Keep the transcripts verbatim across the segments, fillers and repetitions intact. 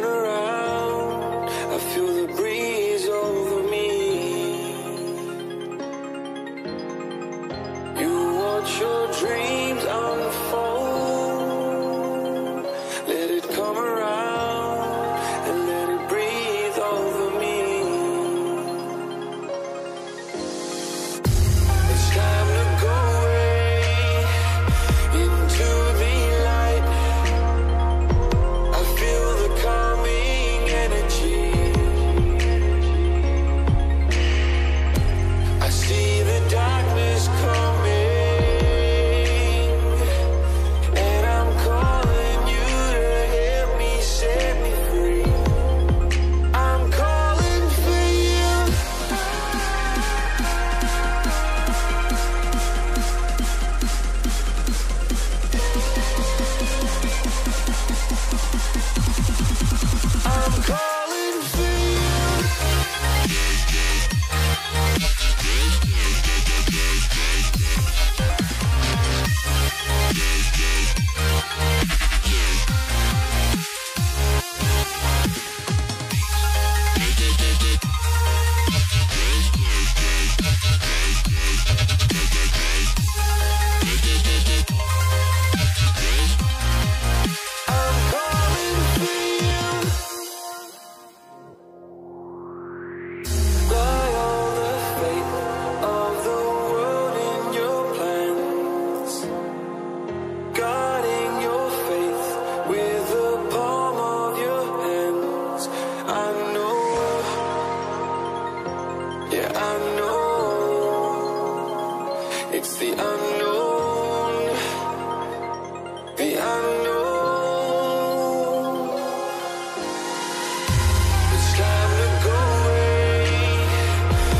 turn around, I feel the breeze over me. You watch your dreams unfold, let it come around and let it breathe over me. It's time to go away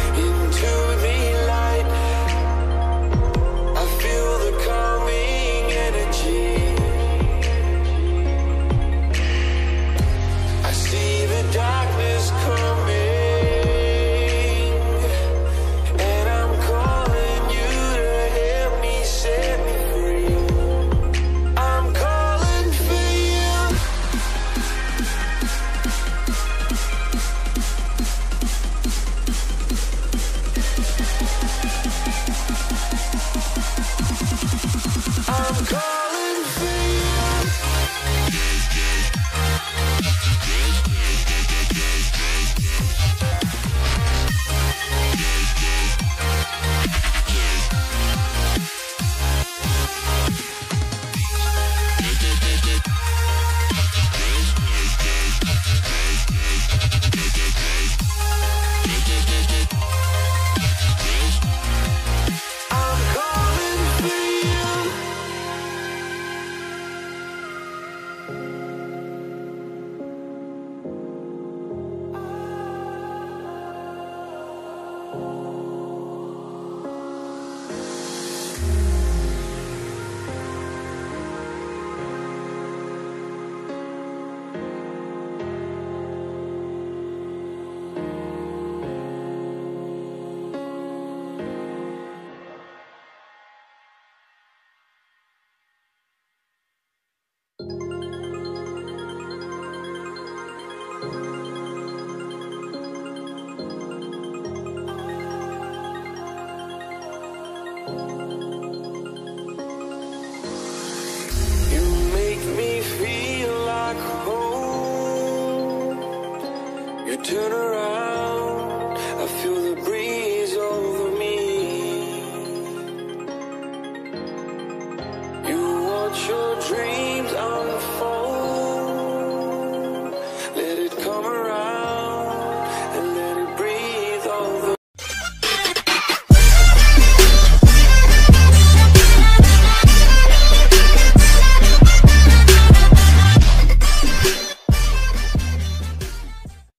into the light. I feel the calming energy. I see the darkness coming, and I'm calling you to help me set me free. I'm calling for you. I'm calling for you. It's the unknown, the unknown. It's time to go away into the light. I feel the calming energy. I see the darkness coming. I'm calling you. Turn around, I feel the breeze over me. You watch your dreams unfold, let it